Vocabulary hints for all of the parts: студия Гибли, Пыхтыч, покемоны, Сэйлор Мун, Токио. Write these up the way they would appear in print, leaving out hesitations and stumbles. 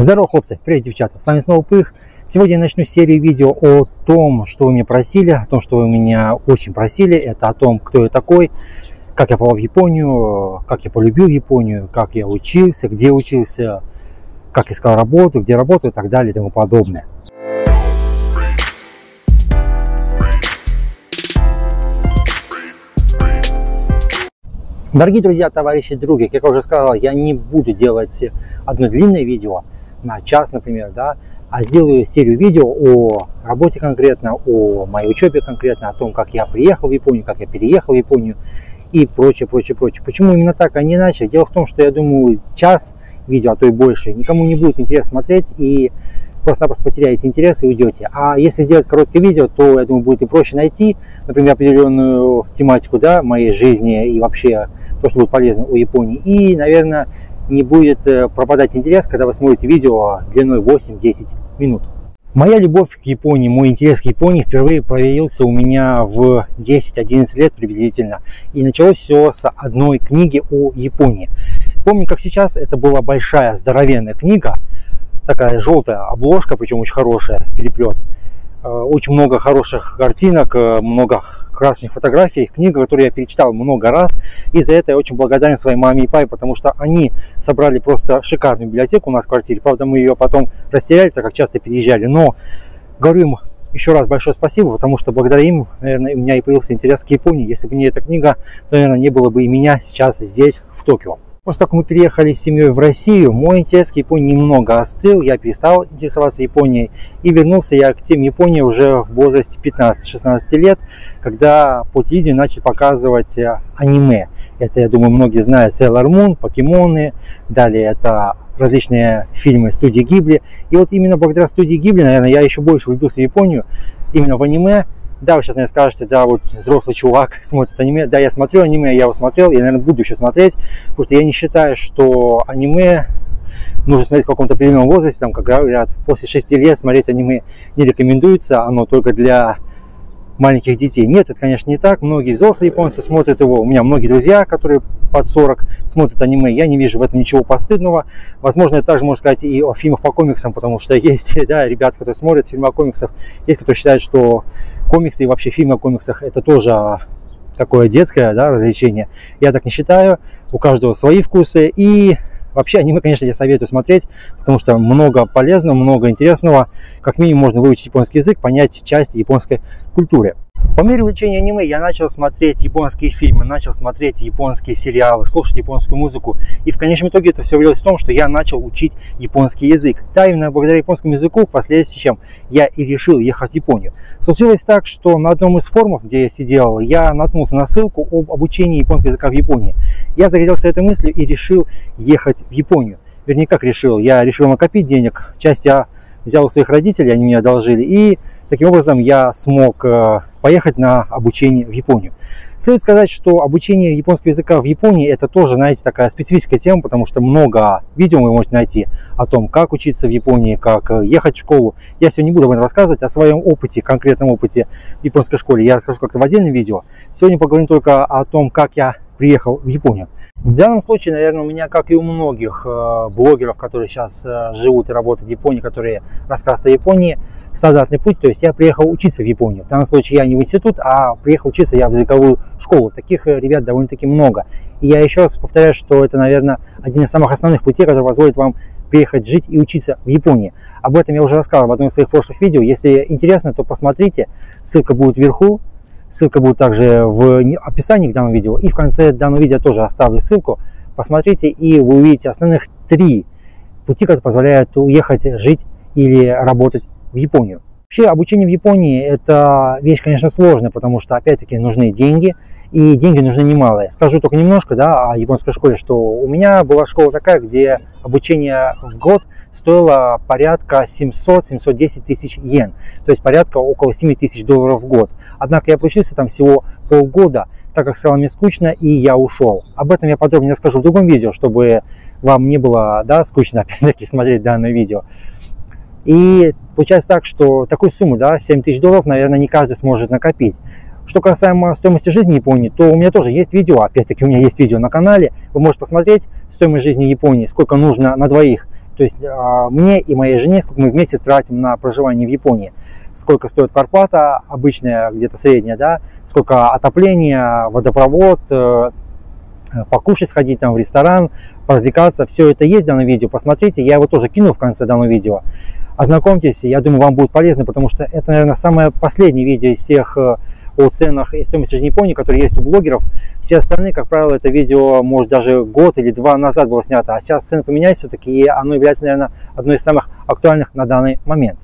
Здорово, хлопцы! Привет, девчата! С вами снова Пых. Сегодня я начну серию видео о том, что вы меня просили, о том, что вы меня очень просили. Это о том, кто я такой, как я попал в Японию, как я полюбил Японию, как я учился, где учился, как искал работу, где работаю и так далее и тому подобное. Дорогие друзья, товарищи, други, как я уже сказал, я не буду делать одно длинное видео на час, например, да, а сделаю серию видео о работе конкретно, о моей учебе конкретно, о том, как я приехал в Японию, как я переехал в Японию и прочее, прочее, прочее. Почему именно так, а не иначе? Дело в том, что я думаю, час видео, а то и больше, никому не будет интересно смотреть, и просто-напросто потеряете интерес и уйдете. А если сделать короткое видео, то, я думаю, будет и проще найти, например, определенную тематику, да, моей жизни и вообще то, что будет полезно у Японии. И, наверное, не будет пропадать интерес, когда вы смотрите видео длиной 8-10 минут. Моя любовь к Японии, мой интерес к Японии впервые проявился у меня в 10-11 лет приблизительно. И началось все с одной книги о Японии. Помню, как сейчас, это была большая, здоровенная книга, такая желтая обложка, причем очень хорошая, переплет, очень много хороших картинок, много красных фотографий, книга, которую я перечитал много раз, и за это я очень благодарен своей маме и папе, потому что они собрали просто шикарную библиотеку у нас в квартире, правда мы ее потом растеряли, так как часто переезжали, но говорю им еще раз большое спасибо, потому что благодаря им, наверное, у меня и появился интерес к Японии, если бы не эта книга, то, наверное, не было бы и меня сейчас здесь, в Токио. После того, как мы переехали с семьей в Россию, мой интерес к Японии немного остыл, я перестал интересоваться Японией, и вернулся я к теме Японии уже в возрасте 15-16 лет, когда по телевидению начали показывать аниме. Это, я думаю, многие знают, Сэйлор Мун, покемоны, далее это различные фильмы студии Гибли. И вот именно благодаря студии Гибли, наверное, я еще больше влюбился в Японию, именно в аниме. Да, вы сейчас, наверное, скажете, да, вот взрослый чувак смотрит аниме. Да, я смотрю аниме, я его смотрел, я, наверное, буду еще смотреть, потому что я не считаю, что аниме нужно смотреть в каком-то определенном возрасте, там, как говорят, после 6 лет смотреть аниме не рекомендуется, оно только для маленьких детей. Нет, это, конечно, не так, многие взрослые японцы смотрят его, у меня многие друзья, которые под 40 смотрят аниме, я не вижу в этом ничего постыдного, возможно, это также можно сказать и о фильмах по комиксам, потому что есть, да, ребята, которые смотрят фильмы о комиксах, есть, которые считают, что комиксы и вообще фильмы о комиксах это тоже такое детское, да, развлечение, я так не считаю, у каждого свои вкусы, и вообще аниме, конечно, я советую смотреть, потому что много полезного, много интересного. Как минимум можно выучить японский язык, понять часть японской культуры. По мере увлечения аниме я начал смотреть японские фильмы, начал смотреть японские сериалы, слушать японскую музыку. И в конечном итоге это все вылилось в том, что я начал учить японский язык. Да, именно благодаря японскому языку впоследствии я и решил ехать в Японию. Случилось так, что на одном из форумов, где я сидел, я наткнулся на ссылку об обучении японского языка в Японии. Я загорелся этой мыслью и решил ехать в Японию. Вернее, как решил? Я решил накопить денег. Часть я взял у своих родителей, они мне одолжили. И таким образом я смог поехать на обучение в Японию. Следует сказать, что обучение японского языка в Японии это тоже, знаете, такая специфическая тема, потому что много видео вы можете найти о том, как учиться в Японии, как ехать в школу. Я сегодня не буду об этом рассказывать, о своем опыте, конкретном опыте в японской школе я расскажу как-то в отдельном видео. Сегодня поговорим только о том, как я приехал в Японию. В данном случае, наверное, у меня, как и у многих блогеров, которые сейчас живут и работают в Японии, которые рассказывают о Японии, стандартный путь, то есть я приехал учиться в Японию. В данном случае я не в институт, а приехал учиться я в языковую школу. Таких ребят довольно-таки много. И я еще раз повторяю, что это, наверное, один из самых основных путей, который позволит вам приехать жить и учиться в Японии. Об этом я уже рассказывал в одном из своих прошлых видео. Если интересно, то посмотрите, ссылка будет вверху. Ссылка будет также в описании к данному видео. И в конце данного видео тоже оставлю ссылку. Посмотрите, и вы увидите основных 3 пути, которые позволяют уехать, жить или работать в Японию. Вообще, обучение в Японии – это вещь, конечно, сложная, потому что, опять-таки, нужны деньги, и деньги нужны немалые. Скажу только немножко, да, о японской школе, что у меня была школа такая, где обучение в год стоило порядка 700-710 тысяч йен, то есть порядка около 7 тысяч долларов в год. Однако я проучился там всего полгода, так как стало мне скучно, и я ушел. Об этом я подробнее расскажу в другом видео, чтобы вам не было, да, скучно, опять-таки, смотреть данное видео. И получается так, что такую сумму, да, 7 тысяч долларов, наверное, не каждый сможет накопить. Что касаемо стоимости жизни в Японии, то у меня тоже есть видео, опять-таки у меня есть видео на канале, вы можете посмотреть стоимость жизни в Японии, сколько нужно на двоих. То есть мне и моей жене, сколько мы в месяц тратим на проживание в Японии. Сколько стоит квартплата, обычная, где-то средняя, да, сколько отопления, водопровод, покушать, сходить там в ресторан, поразвлекаться. Все это есть в данном видео, посмотрите, я его тоже кину в конце данного видео. Ознакомьтесь, я думаю, вам будет полезно, потому что это, наверное, самое последнее видео из всех о ценах и стоимости жизни Японии, которые есть у блогеров. Все остальные, как правило, это видео, может, даже год или два назад было снято, а сейчас цены поменялись все-таки, и оно является, наверное, одной из самых актуальных на данный момент.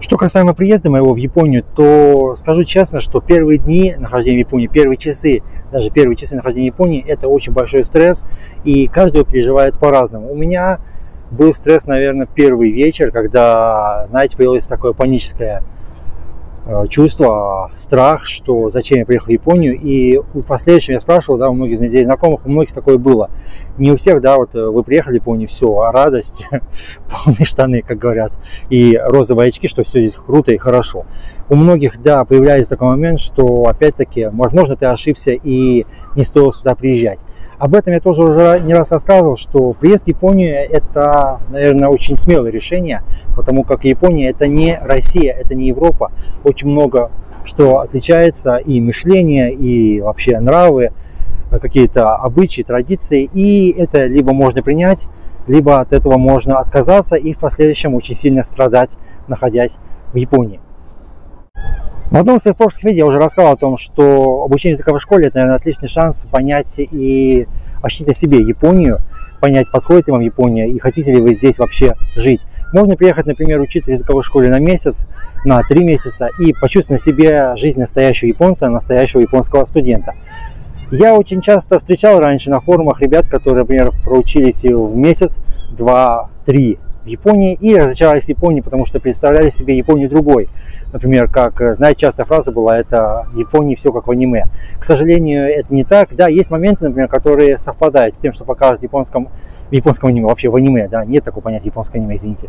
Что касаемо приезда моего в Японию, то скажу честно, что первые дни нахождения в Японии, даже первые часы нахождения в Японии, это очень большой стресс, и каждый переживает по-разному. У меня был стресс, наверное, первый вечер, когда, знаете, появилось такое паническое чувство, страх, что зачем я приехал в Японию. И у последующего я спрашивал, да, у многих людей знакомых, у многих такое было. Не у всех, да, вот вы приехали в Японию, все, а радость, полные штаны, как говорят, и розовые очки, что все здесь круто и хорошо. У многих, да, появляется такой момент, что опять-таки, возможно, ты ошибся и не стоило сюда приезжать. Об этом я тоже уже не раз рассказывал, что приезд в Японию – это, наверное, очень смелое решение, потому как Япония – это не Россия, это не Европа. Очень много что отличается, и мышление, и вообще нравы, какие-то обычаи, традиции. И это либо можно принять, либо от этого можно отказаться и в последующем очень сильно страдать, находясь в Японии. В одном из своих прошлых видео я уже рассказал о том, что обучение языка в школе – это, наверное, отличный шанс понять и ощутить на себе Японию, понять, подходит ли вам Япония и хотите ли вы здесь вообще жить. Можно приехать, например, учиться в языковой школе на месяц, на 3 месяца и почувствовать на себе жизнь настоящего японца, настоящего японского студента. Я очень часто встречал раньше на форумах ребят, которые, например, проучились в месяц, 2-3 в Японии и разочаровались в Японии, потому что представляли себе Японию другой. Например, как, знаете, частая фраза была, это в Японии все как в аниме. К сожалению, это не так. Да, есть моменты, например, которые совпадают с тем, что показывают в японском аниме, вообще в аниме, да, нет такого понятия японское аниме, извините.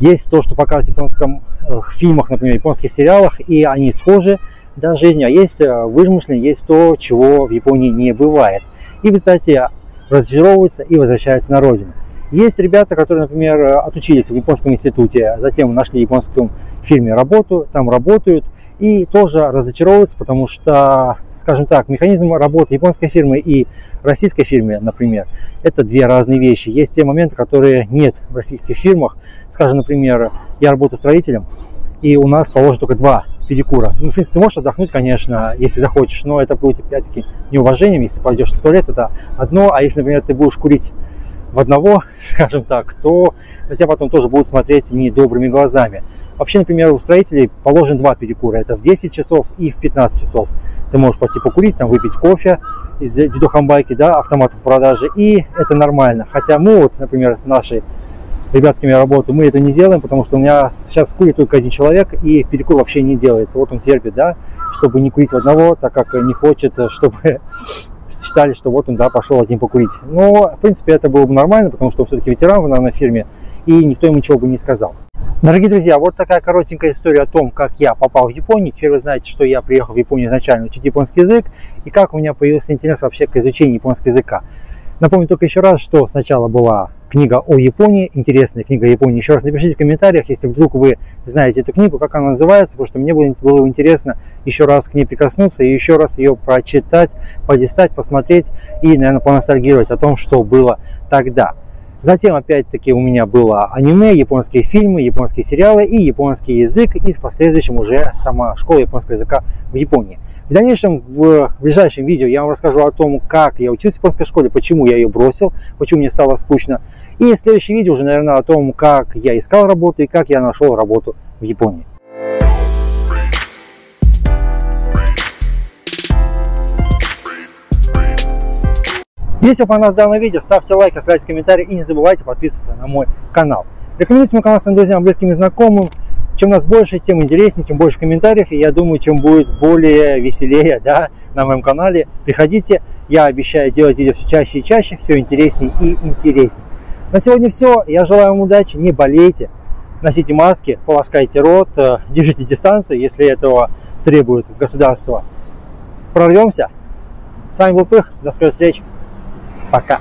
Есть то, что показывают в японском фильмах, например, в японских сериалах, и они схожи, да, с жизнью, а есть вымышленные, есть то, чего в Японии не бывает. И, кстати, разочаровываются и возвращаются на родину. Есть ребята, которые, например, отучились в японском институте, затем нашли в японском фирме работу, там работают и тоже разочаровываются, потому что, скажем так, механизм работы японской фирмы и российской фирмы, например, это две разные вещи. Есть те моменты, которые нет в российских фирмах. Скажем, например, я работаю строителем, и у нас положено только 2 педикура. Ну, в принципе, ты можешь отдохнуть, конечно, если захочешь, но это будет, опять-таки, неуважением. Если пойдешь в туалет, это одно, а если, например, ты будешь курить в одного, скажем так, то на тебя потом тоже будут смотреть недобрыми глазами. Вообще, например, у строителей положено 2 педикура. Это в 10 часов и в 15 часов. Ты можешь пойти покурить, там, выпить кофе из дидохамбайки, да, автоматов в продаже, и это нормально. Хотя мы, вот, например, с нашей ребятскими работами, мы это не делаем, потому что у меня сейчас курит только 1 человек, и педикур вообще не делается. Вот он терпит, да, чтобы не курить в одного, так как не хочет, чтобы считали, что вот он, да, пошел один покурить. Но, в принципе, это было бы нормально, потому что все-таки ветеран в данной фирме, и никто ему ничего бы не сказал. Дорогие друзья, вот такая коротенькая история о том, как я попал в Японию. Теперь вы знаете, что я приехал в Японию изначально учить японский язык, и как у меня появился интерес вообще к изучению японского языка. Напомню только еще раз, что сначала была книга о Японии, интересная книга о Японии. Еще раз напишите в комментариях, если вдруг вы знаете эту книгу, как она называется, потому что мне было интересно еще раз к ней прикоснуться и еще раз ее прочитать, полистать, посмотреть и, наверное, поностальгировать о том, что было тогда. Затем, опять-таки, у меня было аниме, японские фильмы, японские сериалы и японский язык, и в последующем уже сама школа японского языка в Японии. В дальнейшем, в ближайшем видео я вам расскажу о том, как я учился в японской школе, почему я ее бросил, почему мне стало скучно. И в следующем видео уже, наверное, о том, как я искал работу и как я нашел работу в Японии. Если вам понравилось данное видео, ставьте лайк, оставляйте комментарии и не забывайте подписываться на мой канал. Рекомендуйте мой канал своим друзьям, близким и знакомым. Чем нас больше, тем интереснее, тем больше комментариев. И я думаю, чем будет более веселее, да, на моем канале. Приходите, я обещаю делать видео все чаще и чаще, все интереснее и интереснее. На сегодня все. Я желаю вам удачи, не болейте, носите маски, полоскайте рот, держите дистанцию, если этого требует государство. Прорвемся. С вами был Пых, до скорой встречи. Пока.